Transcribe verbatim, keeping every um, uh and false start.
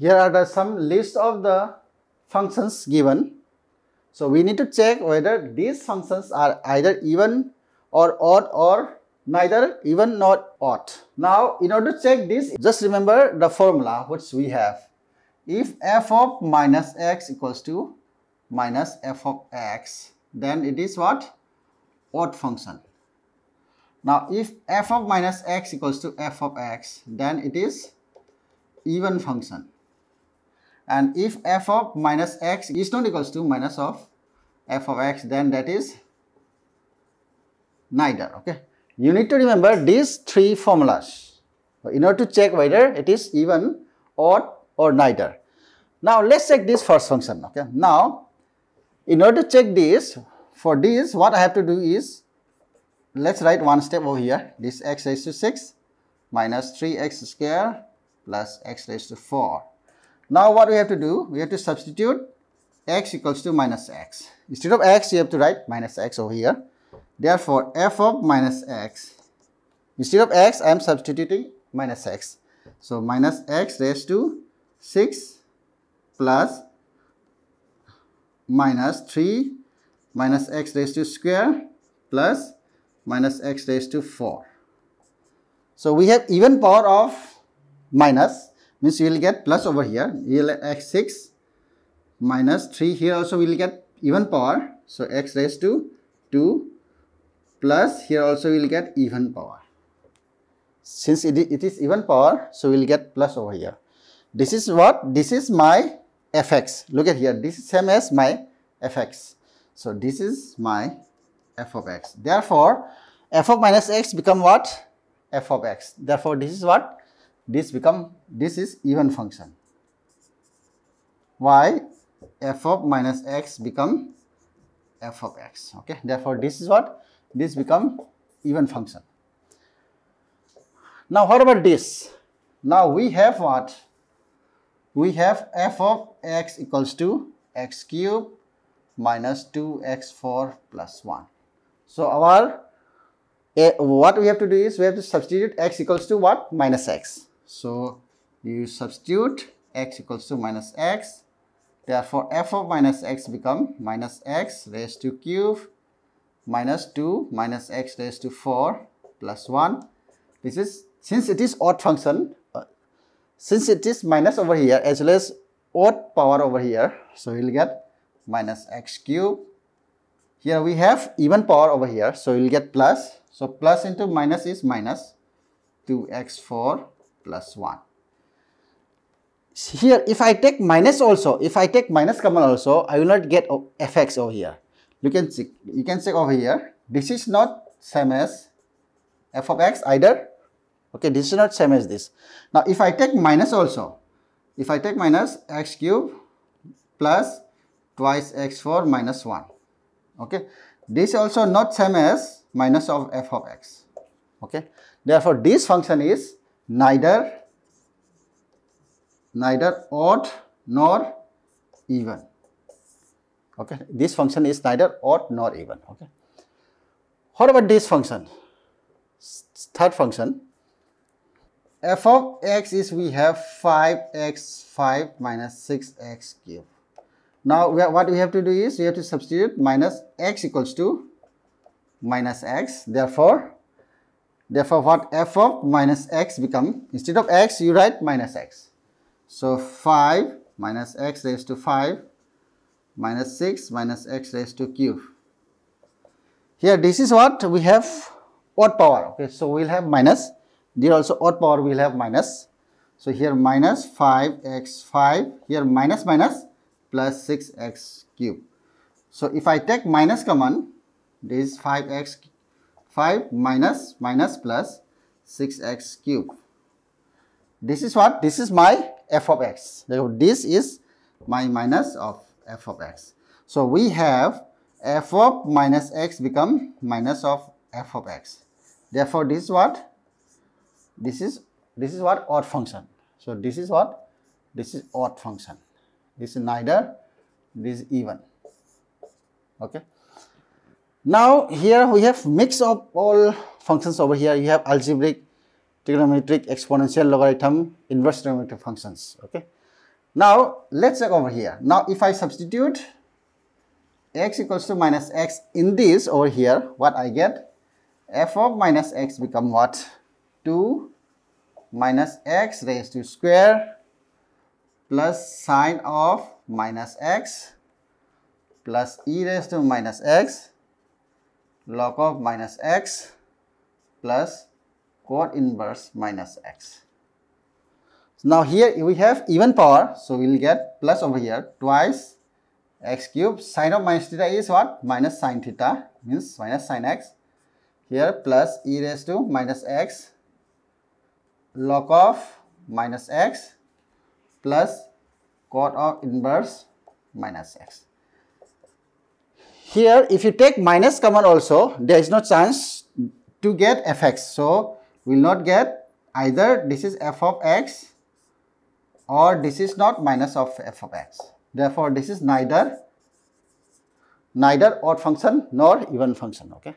Here are the some list of the functions given. So we need to check whether these functions are either even or odd or neither even nor odd. Now in order to check this, just remember the formula which we have. If f of minus x equals to minus f of x, then it is what? Odd function. Now if f of minus x equals to f of x, then it is even function. And if f of minus x is not equals to minus of f of x, then that is neither. Okay, you need to remember these three formulas in order to check whether it is even, odd or neither. Now let's check this first function. Okay, now in order to check this, for this what I have to do is, let's write one step over here. This x raised to six minus three x square plus x raised to four. Now what we have to do, we have to substitute x equals to minus x. Instead of x, you have to write minus x over here. Therefore, f of minus x, instead of x, I am substituting minus x. So minus x raised to six plus minus three minus x raised to square plus minus x raised to four. So we have even power of minus, means you will get plus over here. You will x six minus three, here also we will get even power. So x raised to two plus here also we will get even power. Since it is even power, so we will get plus over here. This is what? This is my fx. Look at here. This is same as my fx. So this is my f of x. Therefore, f of minus x become what? F of x. Therefore, this is what? This become, this is even function. Why? F of minus x become f of x. Okay. Therefore, this is what? This become even function. Now, what about this? Now, we have what? We have f of x equals to x cube minus two x four plus one. So our, uh, what we have to do is, we have to substitute x equals to what? Minus x. So you substitute x equals to minus x. Therefore, f of minus x become minus x raised to cube minus two minus x raised to four plus one. This is, since it is odd function, uh, since it is minus over here as well as odd power over here, so you will get minus x cube. Here we have even power over here, so you will get plus. So plus into minus is minus two x four plus one. Here if I take minus also, if I take minus common also, I will not get fx over here. You can check, you can check over here. This is not same as f of x either. Okay, this is not same as this. Now if I take minus also, if I take minus x cube plus twice x four minus one. Okay, this also not same as minus of f of x. Okay, therefore this function is neither neither odd nor even. Okay, this function is neither odd nor even. Okay, what about this function? Third function, f of x is, we have five x five minus six x cube. Now, what we have to do is, we have to substitute minus x equals to minus x. Therefore, therefore what? F of minus x become, instead of x, you write minus x. So, five minus x raised to five minus six minus x raised to cube. Here, this is what? We have odd power. Okay, so we'll have minus. There also odd power, we'll have minus. So, here minus five x five. Here minus minus plus six x cube. So if I take minus common, this is five x five minus minus plus six x cube. This is what? This is my f of x. Therefore, this is my minus of f of x. So we have f of minus x become minus of f of x. Therefore, this is what? This is, this is what? Odd function. So this is what? This is odd function. This is neither, this is even. Okay. Now here we have mix of all functions over here. You have algebraic, trigonometric, exponential, logarithm, inverse trigonometric functions. Okay. Now let's check over here. Now if I substitute x equals to minus x in this over here, what I get? F of minus x become what? two minus x raised to square plus sine of minus x plus e raised to minus x log of minus x plus cot inverse minus x. Now here we have even power, so we will get plus over here twice x cubed sine of minus theta is what? Minus sine theta, means minus sine x. Here plus e raised to minus x log of minus x plus cot of inverse minus x. Here if you take minus common also, there is no chance to get fx. So we will not get either this is f of x or this is not minus of f of x. Therefore, this is neither neither odd function nor even function. Okay.